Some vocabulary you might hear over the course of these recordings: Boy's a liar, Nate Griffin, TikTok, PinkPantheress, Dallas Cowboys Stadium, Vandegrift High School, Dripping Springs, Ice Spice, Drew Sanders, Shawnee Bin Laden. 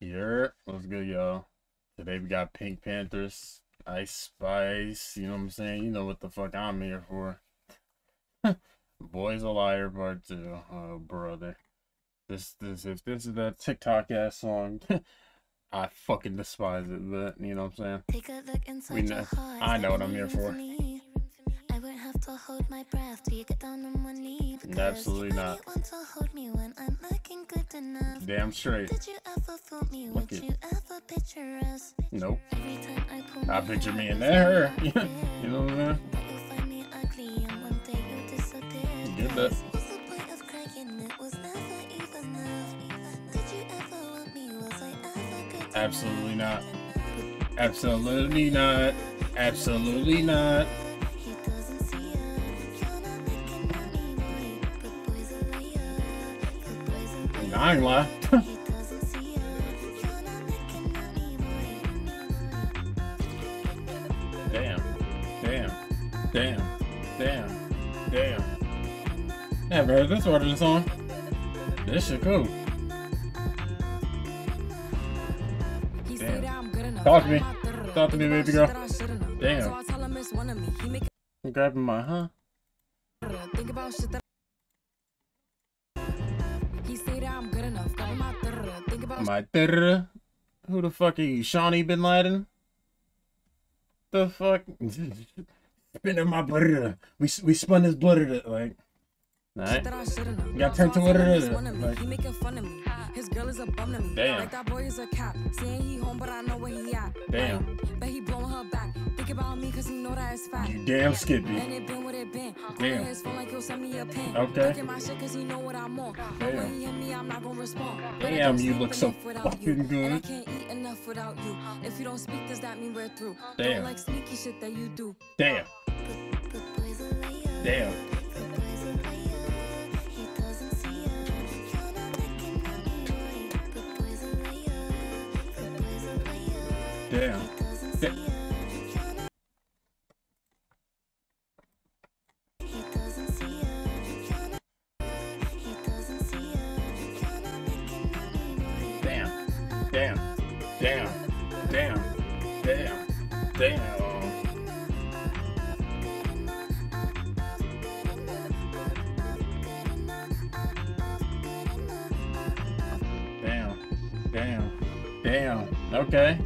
Here, what's good, y'all? Today we got PinkPantheress, Ice Spice, you know what I'm saying? You know what the fuck I'm here for. Boy's a Liar Part 2. Oh, brother. If this is that TikTok ass song, I fucking despise it, but you know what I'm saying? Take a look inside I know what I'm here for. I won't have to hold my breath till you get down on one knee. Absolutely not. Want to hold me when I'm looking good enough. Damn straight. Did you ever fool me? Would you ever picture us? Nope. Every time I pull I picture me in there. You know what I mean? You'll find me ugly and one day you'll disappear. Get that. What's the point of crying? It was never even enough. Did you ever want me? Was I ever good? Absolutely not. Absolutely not. Absolutely not. I ain't lying. Damn. Damn. Damn. Damn. Damn. Never heard this origin song. This shit cool. Damn. Talk to me. Talk to me, baby girl. Damn. I'm grabbing my, huh? Think about shit that I'm good enough. Think about my third. Who the fuck are you, Shawnee Bin Laden? The fuck? Spinning my blood. We spun his blood like. Alright. Got turned to what it is. Like. He making fun of me. His girl is a bum to me. Damn. Like that boy is a cop. Saying he home, but I know where he at. Damn. But he blowing her back. Think about me, cause he know that it's fat. You damn Skippy. And it been what it been. Damn. His phone like he'll send me a pin. Okay. Look at my shit, cause he know what I'm on. But when he hit me, I'm not gonna respond. Damn, you look so fucking good. I can't eat enough without you. If you don't speak, does that mean we're through? Damn. Don't like sneaky shit that you do. Damn. Damn. Damn. Damn. Damn. Damn. Damn. Damn. Damn. Damn. Damn. Damn. Okay.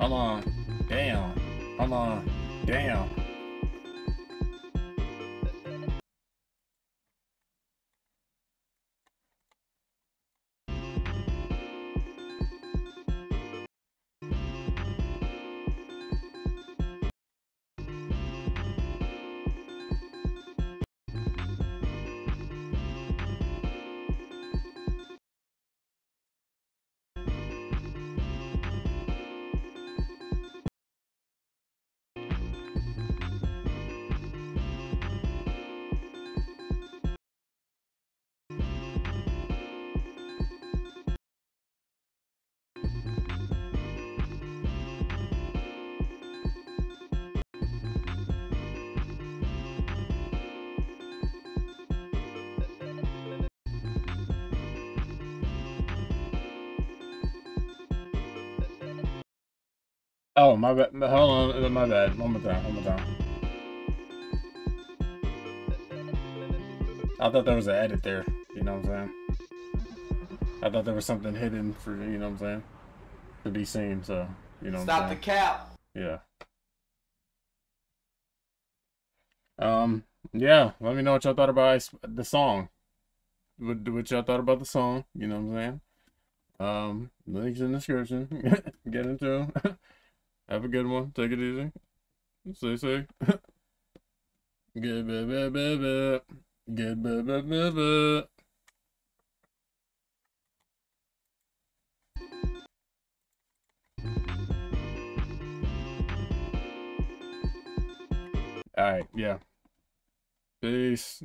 Hold on, damn, hold on, damn. Oh, my bad. Hold on, my bad. One more time, one more time. I thought there was an edit there, you know what I'm saying? I thought there was something hidden for, you know what I'm saying? To be seen, so, you know what I'm saying? Stop the cap! Yeah. Yeah, let me know what y'all thought about the song. What y'all thought about the song, you know what I'm saying? Links in the description. Get into them. Have a good one. Take it easy. Stay safe. Good, baby. Good, baby. All right. Yeah. Peace.